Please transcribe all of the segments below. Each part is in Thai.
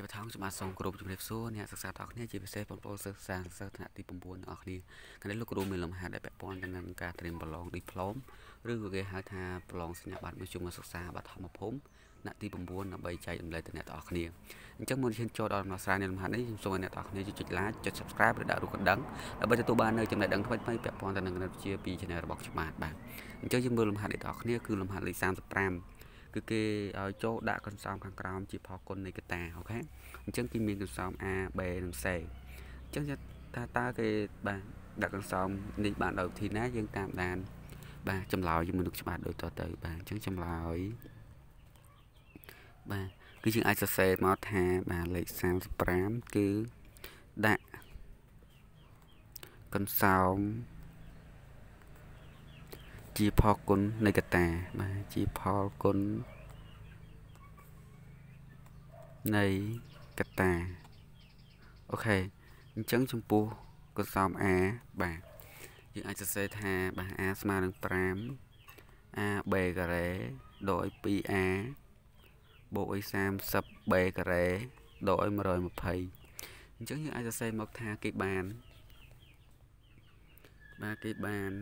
จะไปท้องจะมาส่งกลุ่มจุดเล็บโซ่เนี่ยศึกษาต่อเนี่ยจะไปเซฟปนโปรศึกษาศึกษาถนัดดีปมบุญออกดีการได้ลูกกลุ่มมีลมหายได้แบบปอนการนำการเตรียมบอลลองดีพร้อมเรื่องเกี่ยวกับทาปลองสัญญาบัตรมาชุมมาศึกษาบัตรทำมาพมนัดดีปมบุญนับใบใจอะไรแต่เนี่ยต่อเนี่ยจังมันเช่นจอดอนมาสายในลมหายได้ส่งเนี่ยต่อเนี่ยจุดจุดล้าจุด subscribe ระดับรูกดังแล้วใบจะตัวบ้านเลยจำได้ดังทั้งไม่แบบปอนการนำการเชียร์ปีชนะระบบจังหวัดบ้างจังมันลมหายได้ต่อเนี่ยคือลมหายเลย3 คือเกโจด่ากันซ้ำขังกรามจีพอคนในกระแตเขาแค่จังกินมีกันซ้ำอาเบนังเสกจังจะตาเกบ่าด่ากันซ้ำในบ้านเราทีน่ายังตามด่านบ่าจำลอยยังมันลุกฉบับโดยต่อเตยบ่าจังจำลอยบ่าคือจังไอเสกมาแทนบ่าเลยซ้ำสปรามคือด่ากันซ้ำจีพอคนในกระแตมาจีพอคนในกระแตโอเคจังจมปูก็ซ้อมแอบ่ายังอาจจะเซธาบ่าแอสมาดังแปมอาเบกเรโดยปีแอโบยแซมสับเบกเรโดยมารอยมาไพจังยังอาจจะเซมกทากีบานมากีบาน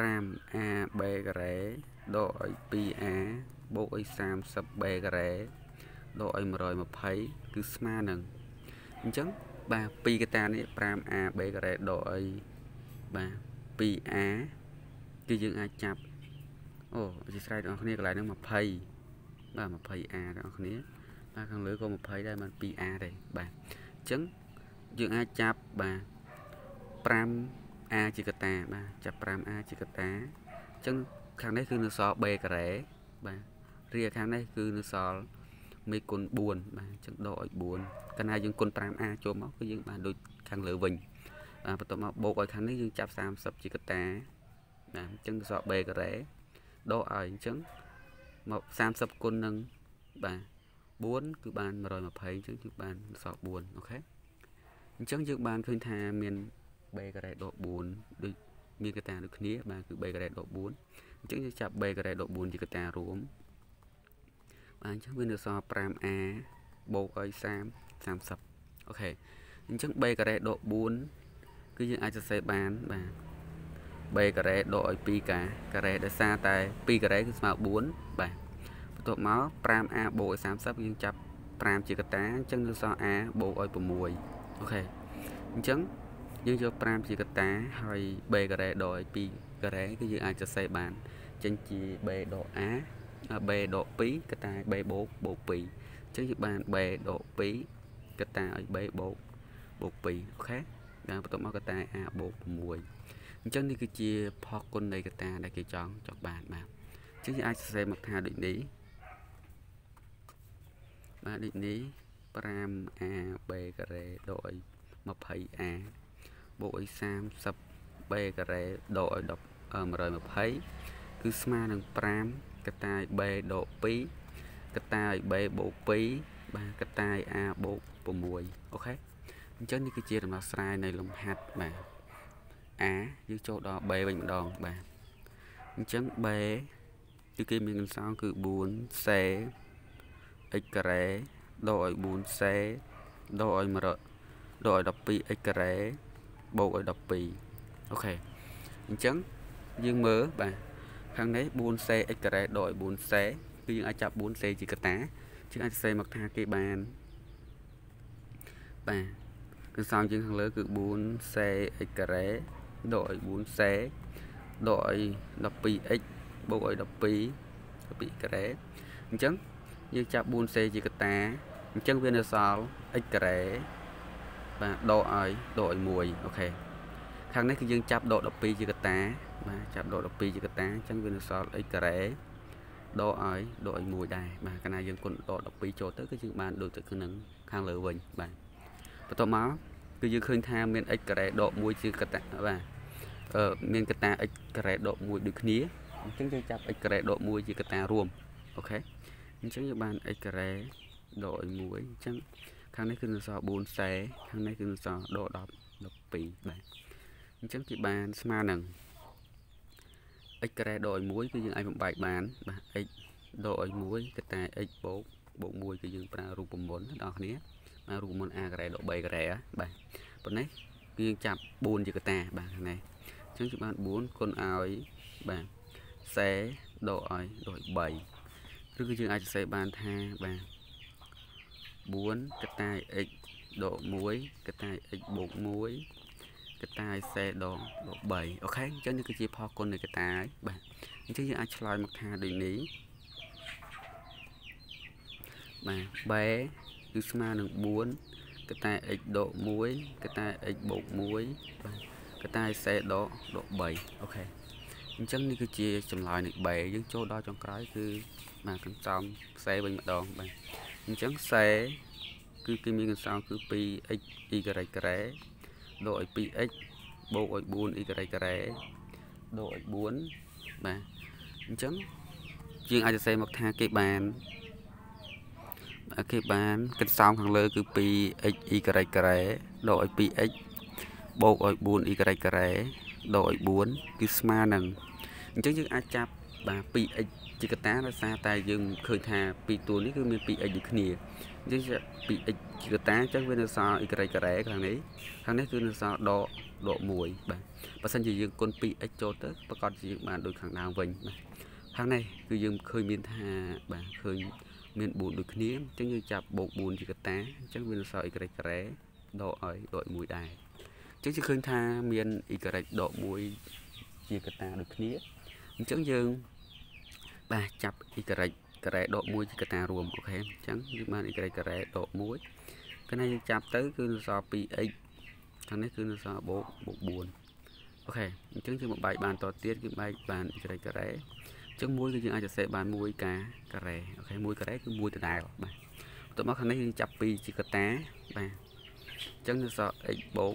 แรมอาเบกเรโดยปีอาโบยแซมสับเบกเรโดยมารอยมาไพคือสมาหนึ่งจังบ่าปีกตาเนี่ยแรมอาเบกเรโดยบ่าปีอาคือยังอาจับโอ้จะใส่ตรงนี้ก็หลายนึงมาไพบ่ามาไพอาตรงนี้บ่าข้างเหลือก็มาไพได้มันปีอาได้บ่าจังยังอาจับบ่าแรมอาจิกตาบ่าจับปรามอาจิกตาจังข้างนี้คือเนื้อซอเบกเรบ่าเรียข้างนี้คือเนื้อซอไม่กลบุญบ่าจังดอยบุญกันอายังกลปรามอาโจมก็ยังบ่าโดยข้างเหลือวิ่งประตูมาโบกข้างนี้ยังจับสามสับจิกตาบ่าจังซอเบกเรดอยจังมาสามสับกลหนึ่งบ่าบุญคือบ้านมารอยมาไพจังคือบ้านซอบุญโอเคจังจังบ้านคืนทาเมียนเบกเรดบุญด้วยมีกระแตด้วยคนี้บ่าคือเบกเรดบุญจังจะจับเบกเรดบุญจิกระแตรวมบ่าจังเป็นเดือดซอปรามอาโบกไอสามสามสับโอเคจังเบกเรดบุญคือยังอาจจะใส่บ้านบ่าเบกเรดอยปีกะกระเรดซาตายปีกระเรคือสมาบุญบ่าตัวม้าปรามอาโบกสามสับยังจับปรามจิกระแตจังเดือดซออาโบกไอปมวยโอเคจังยังจะปรามจิกตาหอยเบกระไรดอยปีกระไรก็ยังอาจจะใส่บานจังจีเบดอกอาเบดอกปีกระตาเบโบกโบปีจังจีบานเบดอกปีกระตาเบโบกโบปีข้าการประตูมากระตาอาโบกมวยจังนี่คือจีพอคนในกระตาได้กี่จองจอกบานมาจังจีอาจจะใส่มักทาดิบนี้มาดิบนี้ปรามอาเบกระไรดอยมาไพอาโบยสามสับเบกเรโดยดอกมารอยมาไพคือสมาหนึ่งปรามกระต่ายเบโดปีกระต่ายเบโบปีบ่ากระต่ายอาโบปมวยโอเคจังนี่คือเจตนาสายในลมหัดบ่าอายืดโจดอเบบังดองบ่าจังเบยืดกิมมีเงินสองคือบุญเสเอกเรโดยบุญเสโดยมารอยโดยดอกปีเอกเรโบกดอกปีโอเคจังยังเมื่อบ่าข้างนี้บุญเซเอกเรโดยบุญเซคือยังอาจจะบุญเซจิกตาจึงอาจจะเซมักทากีบานบ่าคือสองจึงข้างเหลือคือบุญเซเอกเรโดยบุญเซโดยดอกปีเอกโบกดอกปีเอกเรจังยังจะบุญเซจิกตาจังเวียนสาวเอกเรบ่าโดยโดยมวยโอเคข้างนี้คือยังจับโดดปีจิกตาบ่าจับโดดปีจิกตาจังเวียนสอดไอ้กระไรโดยโดยมวยได้บ่าขณะยังกดโดดปีโจเตอร์ก็ยังบานโดยตัวคือหนึ่งข้างเหลือวิ่งบ่าประตูม้าคือยังเคยทำเมียนไอ้กระไรโดมวยจิกตาบ่าเมียนกตาไอ้กระไรโดมวยดึกนี้จังจับไอ้กระไรโดมวยจิกตารวมโอเคจังยังบานไอ้กระไรโดมวยจังข้างนี้คือสอบุญเสข้างนี้คือสอโดดดอกปีบ่าจังจีบานสมาหนึ่งเอกเรโดยมวยคือยังไอ้ผมใบบานบ่าเอกโดยมวยกระต่ายเอกโบ bộ mùi cái dương pra rùm bồn đó này mà rùm bồn a cái này độ bảy cái này á bảy còn đấy riêng chạm bồn chỉ cái tà bạn này chúng chỉ bạn bốn con áo ấy bạn xé độ ấy đội bảy cứ cái chương ai sẽ bàn tha bạn bốn cái tay x độ muối cái tay x bộ muối cái tay xe độ độ bảy ok cho những cái chi phò con này cái tay bạn chứ như ai chơi mặc tha đời ní bạn bé cứ mà được bốn cái tay x độ muối cái tay x bộ muối cái tay xe độ độ bảy ok chẳng như cái chia chầm lại này bảy những chỗ đó trong cái cứ mà cần trong xe bên mặt đòn bạn chẳng xe cứ cái miếng sao cứ pi x y cái rẽ đội pi x bộ bốn y cái rẽ đội bốn mà chẳng riêng ai sẽ mặc tha cái bàn cái xong hàng lơ cứ pi x y cái rẽ đội pi x bộ bốn y cái rẽ đội bốn cứ sma nè chẳng như ai chạp bà pi x chỉ cái tá nó xa tay dừng khởi thà pi tua ní cứ miền pi x được nè chứ pi x chỉ cái tá chắc bên nó sao y cái rẽ thằng đấy cứ nó sao độ độ mùi bạn và sân chỉ dừng con pi x cho tới và còn chỉ bạn đôi thằng nào vinh thằng này cứ dừng khởi miền thà bạn khởi miền buồn được nè chứ như chạp bộ buồn chỉ cái tá chắc bên nó sao y cái rẽ độ ấy đội mùi đài chứ chỉ khởi thà miền y cái độ mùi chỉ cái tá được nè chẳng dừng ba chập cái độ muối cái ta ruộng ok chẳng nhưng mà cái độ muối cái này chập tới cứ so pi x thằng đấy cứ so bộ buồn ok chứng như một bài bàn to tiết cái bài bàn cái chứng muối cái ai sẽ xe bàn muối cá cái ok muối cái cứ muối từ nào bạn tụi nó thằng đấy chập pi chỉ cái tá bạn chứng như so x bộ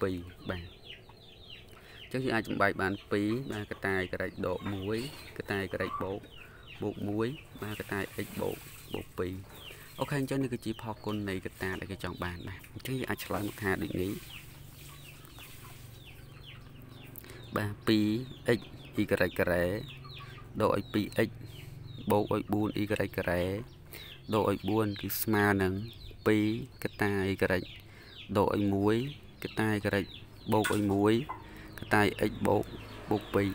pi bạn chứ như ai trong bài bàn phí ba cái tay cái độ muối cái tay cái bộ muối ba cái tay cái bộ phí ok cho nên cái chỉ phò con này cái ta lại cái chọn bàn này chứ như ai lại một hà định lý ba phí x y cái đội phí x bộ buôn y cái đội buôn cái sma nắng phí cái tay cái đội muối cái tay cái bộ muối tay x bộ pi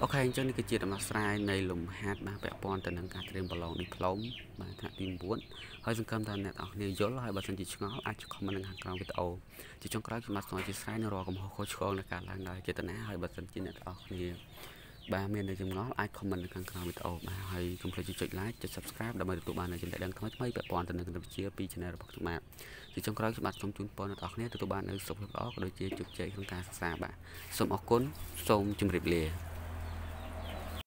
ok cho nên cái chuyện làm sai này lùng hạt mà vẽ pon từ nâng cả trên bờ lồng đi lóng mà thả tim buồn hơi sưng cơm thân này ở nhiều chỗ là hơi bận chỉ ngó ai chụp không mang hàng cào cái tàu chỉ trong cái mặt soi chỉ sai nó rồi cũng hơi khó chọn là cả làng đời chỉ tận á hơi bận chỉ này ở nhiều ba miền này chụp ngó ai không mang hàng cào cái tàu mà hơi không phải chỉ chuyện lái chỉ subscribe để mà tụi bạn này trên đại đăng không mấy vẽ pon từ nâng từ chia pi trên này bật tụi bạn chỉ trong cái mặt trong chúng pon ở này tụi bạn ở sụp đó rồi chia chụp chạy không cả xa bạn sụp ở cuốn sôm chìm rệp lìa